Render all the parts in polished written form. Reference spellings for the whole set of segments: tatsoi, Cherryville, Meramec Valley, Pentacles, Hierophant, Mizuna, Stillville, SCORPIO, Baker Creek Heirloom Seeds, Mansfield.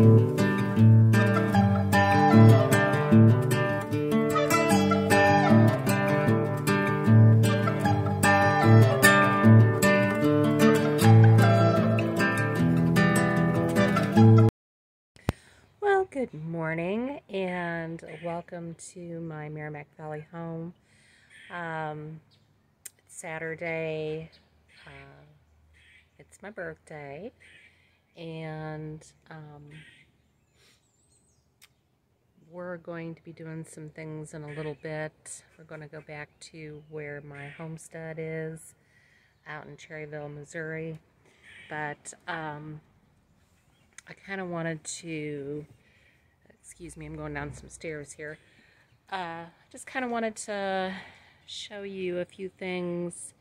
Good morning and welcome to my Meramec Valley home. It's Saturday, it's my birthday, and we're going to be doing some things in a little bit. We're going to go back to where my homestead is out in Cherryville, Missouri, but I kind of wanted to excuse me, I'm going down some stairs here. Just kind of wanted to show you a few things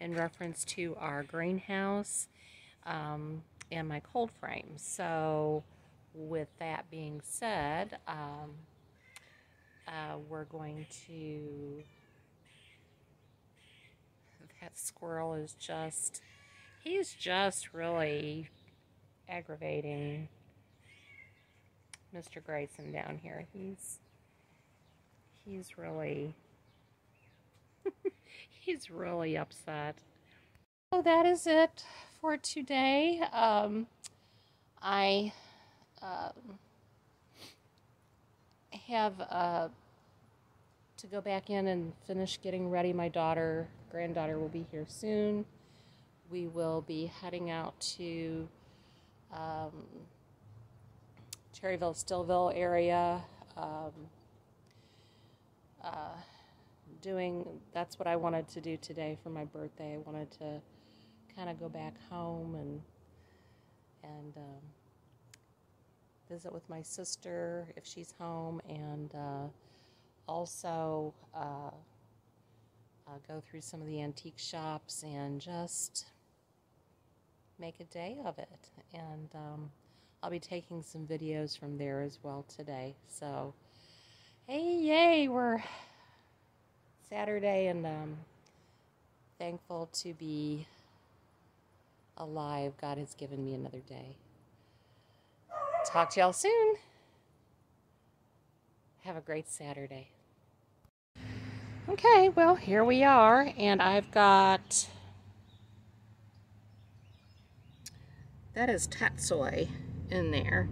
in reference to our greenhouse and my cold frame. So with that being said, we're going to... That squirrel is just... He's just really aggravating Mr. Grayson down here. He's really he's really upset. So that is it for today. I have to go back in and finish getting ready. My granddaughter will be here soon. We will be heading out to Cherryville, Stillville area, that's what I wanted to do today for my birthday. I wanted to kind of go back home and visit with my sister if she's home, and also go through some of the antique shops and just make a day of it. And I'll be taking some videos from there as well today. So, hey, yay, we're Saturday, and thankful to be alive. God has given me another day. Talk to y'all soon. Have a great Saturday. Okay, well, here we are, and I've got... That is tatsoi in there.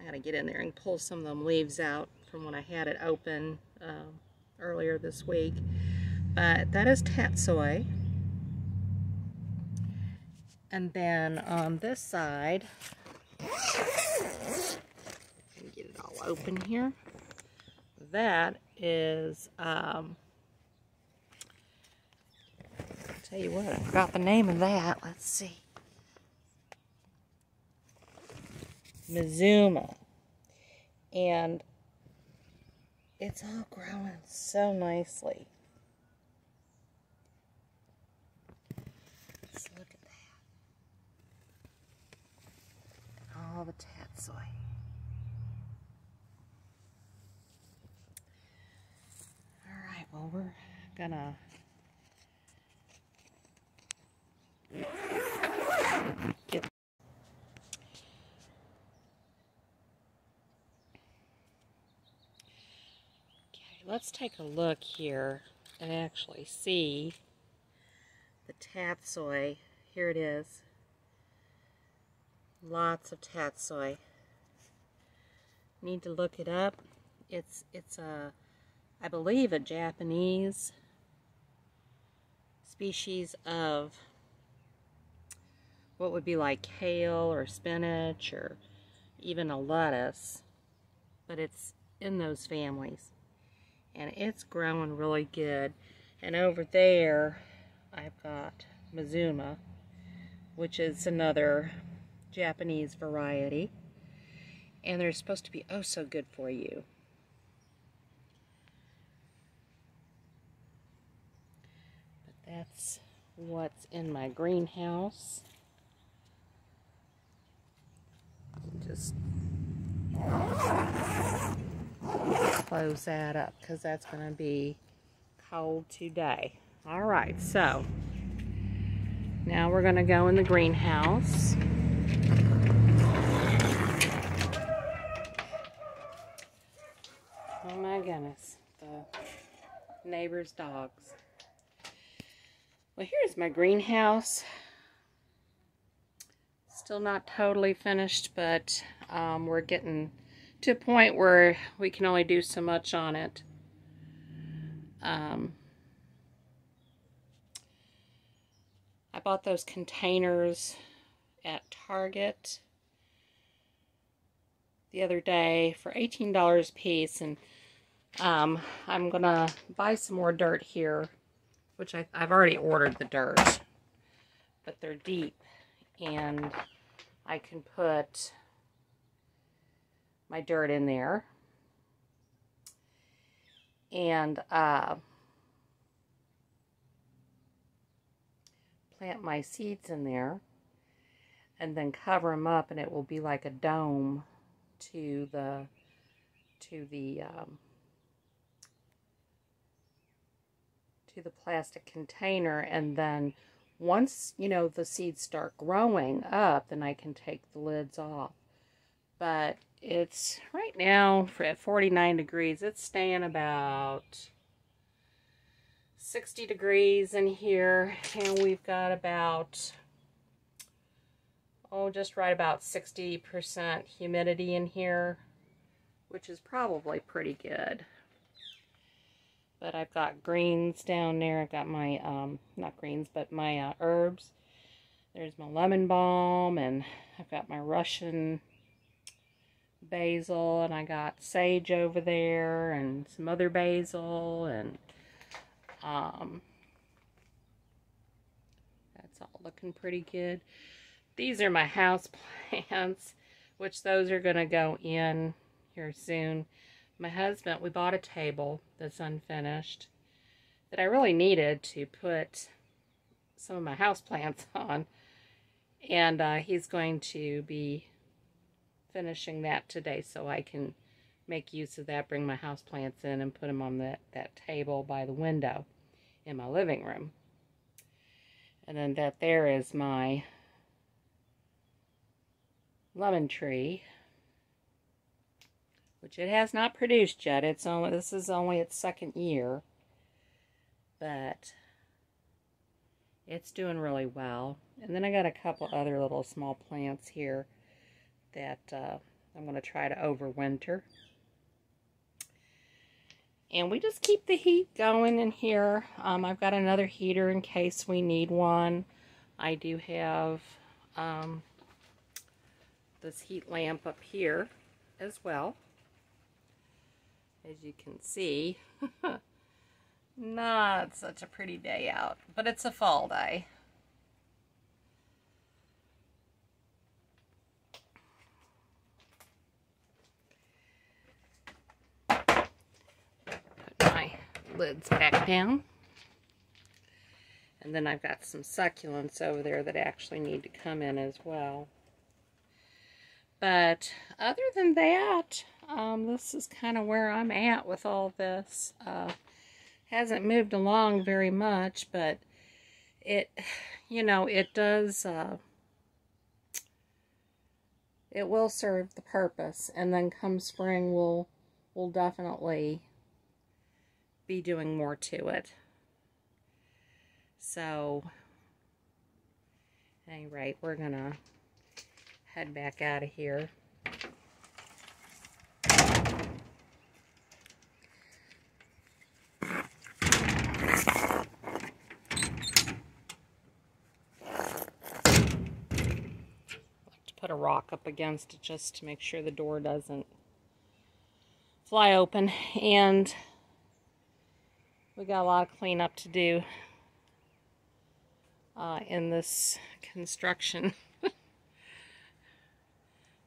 I gotta get in there and pull some of them leaves out from when I had it open earlier this week. But that is tatsoi. And then on this side, let me get it all open here. That is, I'll tell you what, I forgot the name of that. Let's see. Mizuna, and it's all growing so nicely. Let's look at that. All the tatsoi. Alright, well, we're gonna get... Let's take a look here and actually see the tatsoi. Here it is. Lots of tatsoi. Need to look it up. It's a, I believe, a Japanese species of what would be like kale or spinach or even a lettuce, but it's in those families. And it's growing really good. And over there, I've got Mizuna, which is another Japanese variety. And they're supposed to be oh so good for you. But that's what's in my greenhouse. Just... close that up because that's going to be cold today. All right, so now we're going to go in the greenhouse. goodness, the neighbor's dogs. Well, here's my greenhouse. Still not totally finished, but we're getting to a point where we can only do so much on it. I bought those containers at Target the other day for $18 a piece, and I'm gonna buy some more dirt here, which I've already ordered the dirt, but they're deep, and I can put my dirt in there, and plant my seeds in there, and then cover them up, and it will be like a dome to the plastic container. And then once, you know, the seeds start growing up, then I can take the lids off. But it's right now at 49 degrees. It's staying about 60 degrees in here, and we've got about, oh, just right about 60% humidity in here, which is probably pretty good. But I've got greens down there. I've got my, not greens, but my herbs. There's my lemon balm, and I've got my Russian basil, and I got sage over there, and some other basil, and that's all looking pretty good. These are my house plants, which those are going to go in here soon. My husband, we bought a table that's unfinished that I really needed to put some of my house plants on. And he's going to be finishing that today, so I can make use of that, bring my house plants in and put them on that table by the window in my living room. And then that there is my lemon tree, which it has not produced yet. It's only, this is only its second year, but it's doing really well. And then I got a couple other little small plants here that I'm going to try to overwinter. And we just keep the heat going in here. I've got another heater in case we need one. I do have this heat lamp up here as well, as you can see. Not such a pretty day out, but it's a fall day. Put my lids back down, and then I've got some succulents over there that actually need to come in as well. But other than that, this is kind of where I'm at with all this. Hasn't moved along very much, but it, you know, it does, it will serve the purpose. And then come spring, we'll definitely be doing more to it. So, at any rate, we're going to head back out of here. I like to put a rock up against it just to make sure the door doesn't fly open. And we got a lot of cleanup to do in this construction.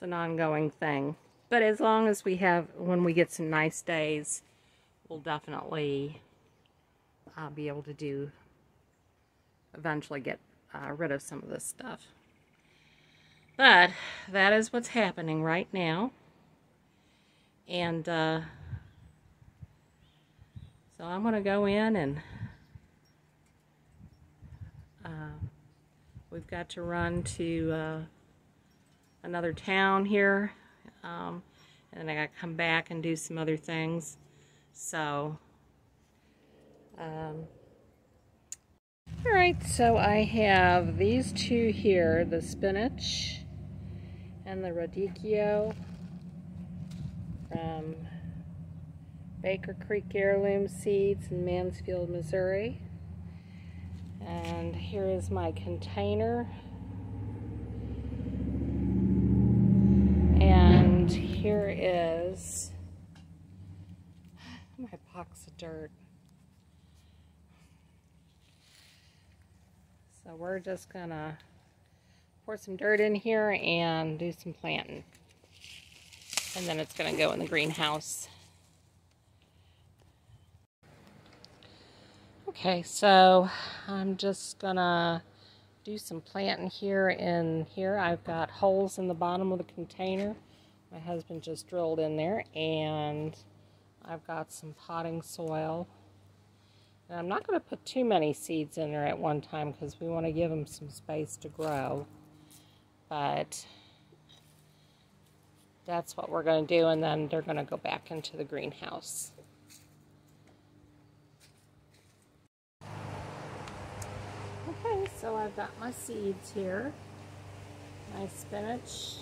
An ongoing thing, but as long as we have, when we get some nice days, we'll definitely be able to do, eventually get rid of some of this stuff. But that is what's happening right now, and so I'm gonna go in, and we've got to run to another town here, and then I gotta come back and do some other things. So, all right, so I have these two here, the spinach and the radicchio from Baker Creek Heirloom Seeds in Mansfield, Missouri. And here is my container. And here is my box of dirt. So we're just gonna pour some dirt in here and do some planting. And then it's gonna go in the greenhouse. Okay, so I'm just gonna do some planting here and here. I've got holes in the bottom of the container. My husband just drilled in there, and I've got some potting soil. And I'm not going to put too many seeds in there at one time because we want to give them some space to grow. But that's what we're going to do, and then they're going to go back into the greenhouse. Okay, so I've got my seeds here. My spinach,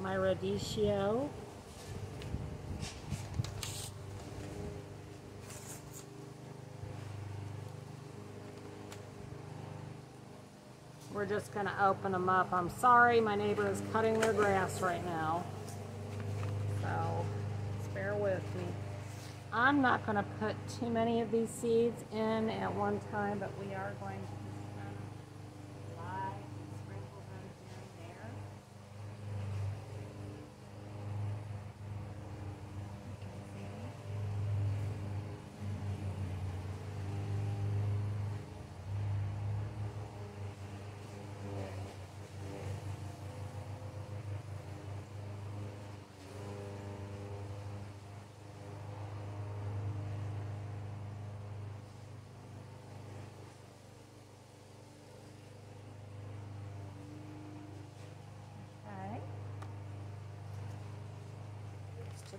my radicchio, we're just going to open them up. I'm sorry, my neighbor is cutting their grass right now, so bear with me. I'm not going to put too many of these seeds in at one time, but we are going to just kind of lie and sprinkle them in there.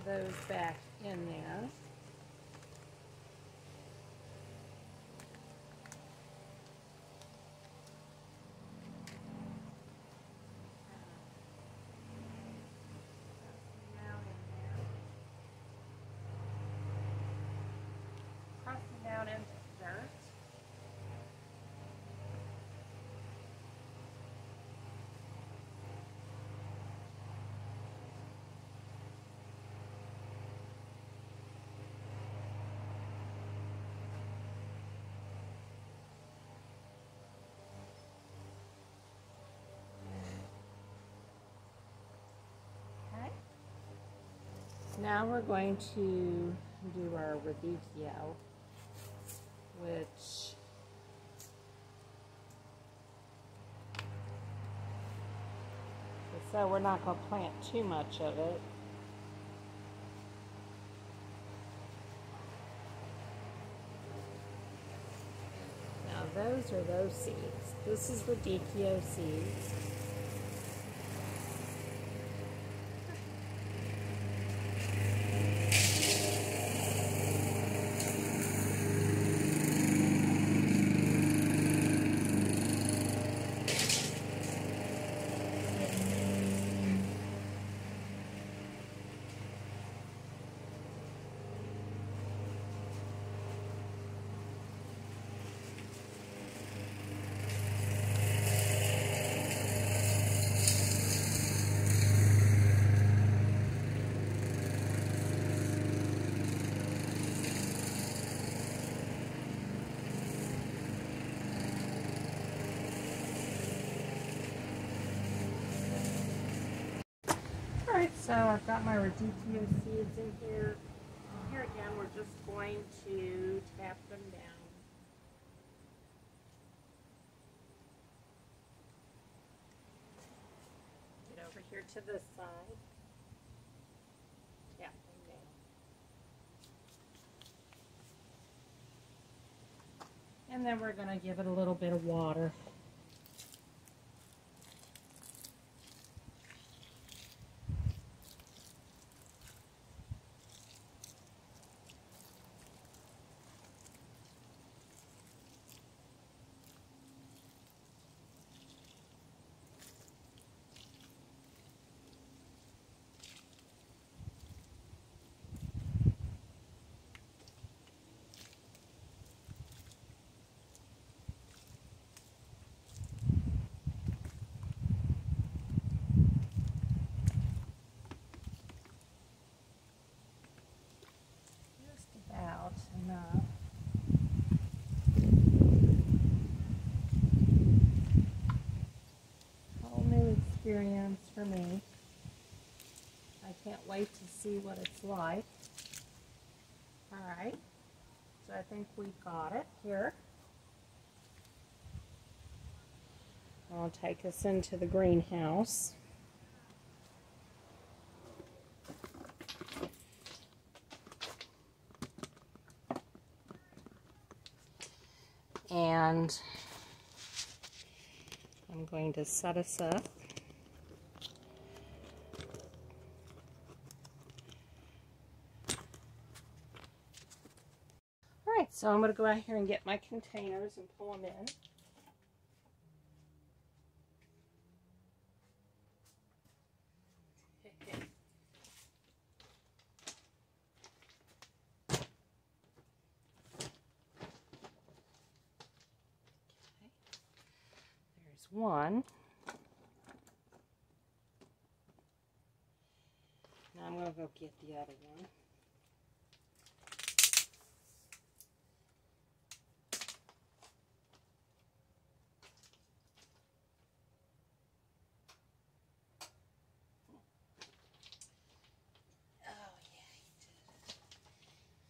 Those back in there. Now we're going to do our radicchio, which so we're not going to plant too much of it. Now those are those seeds. This is radicchio seeds. So I've got my radicchio seeds in here. Here again, we're just going to tap them down. Get over here to this side. Tap them down. And then we're going to give it a little bit of water. wait to see what it's like. Alright, so I think we got it here. I'll take us into the greenhouse. And I'm going to set us up. Alright, so I'm going to go out here and get my containers and pull them in. One. Now I'm going to go get the other one. Oh, yeah,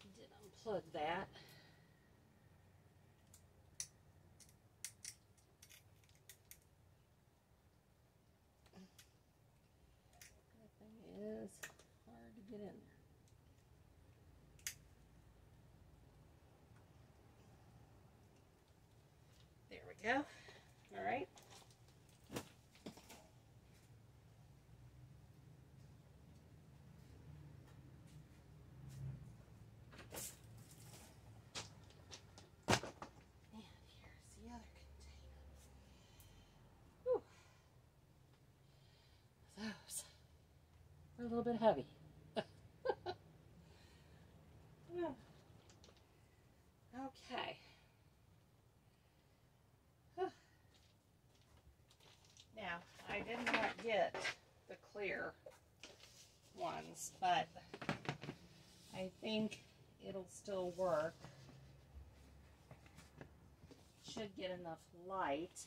he did unplug that. Get in there. There we go. All right. And here's the other container. Whew. Those were a little bit heavy. Okay. Huh. Now, I did not get the clear ones, but I think it'll still work. Should get enough light.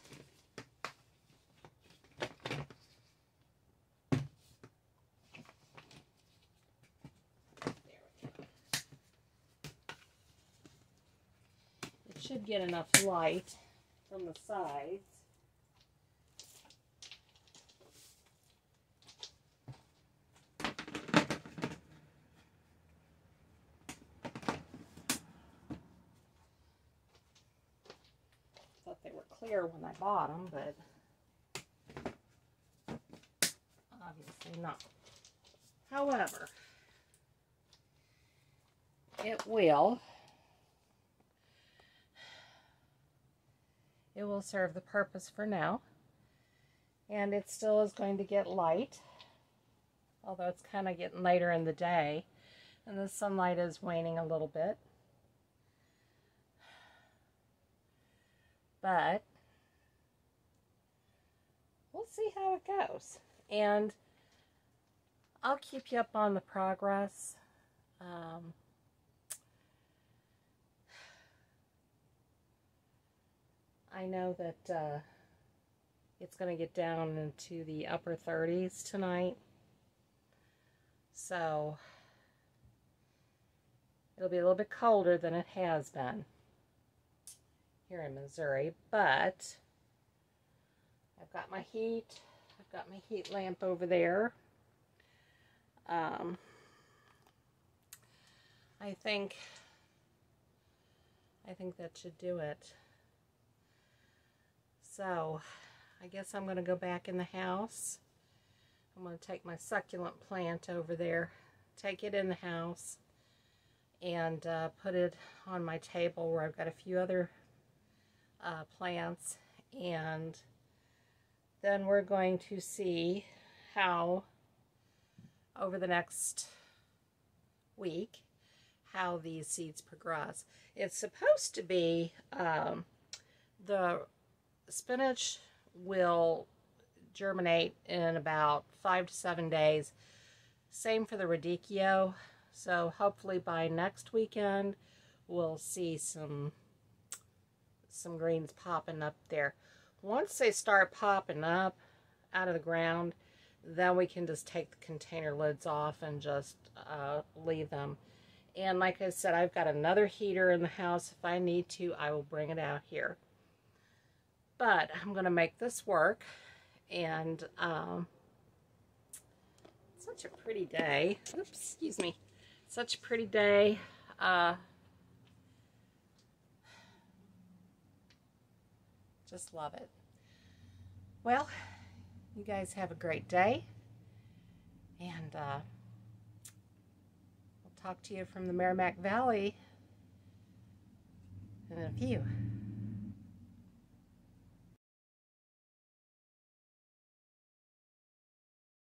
Should get enough light from the sides. Thought they were clear when I bought them, but obviously not. However, it will. It will serve the purpose for now, and it still is going to get light, although it's kind of getting later in the day and the sunlight is waning a little bit, but we'll see how it goes, and I'll keep you up on the progress. I know that it's going to get down into the upper 30s tonight, so it'll be a little bit colder than it has been here in Missouri, but I've got my heat. I've got my heat lamp over there. I think that should do it. So, I guess I'm going to go back in the house. I'm going to take my succulent plant over there, take it in the house, and put it on my table where I've got a few other plants. And then we're going to see how, over the next week, how these seeds progress. It's supposed to be the spinach will germinate in about 5 to 7 days. Same for the radicchio. So hopefully by next weekend we'll see some greens popping up there. Once they start popping up out of the ground, then we can just take the container lids off and just leave them. And like I said, I've got another heater in the house. If I need to, I will bring it out here. But I'm going to make this work. And such a pretty day. Oops, excuse me. Such a pretty day. Just love it. Well, you guys have a great day, and I'll talk to you from the Meramec Valley in a few.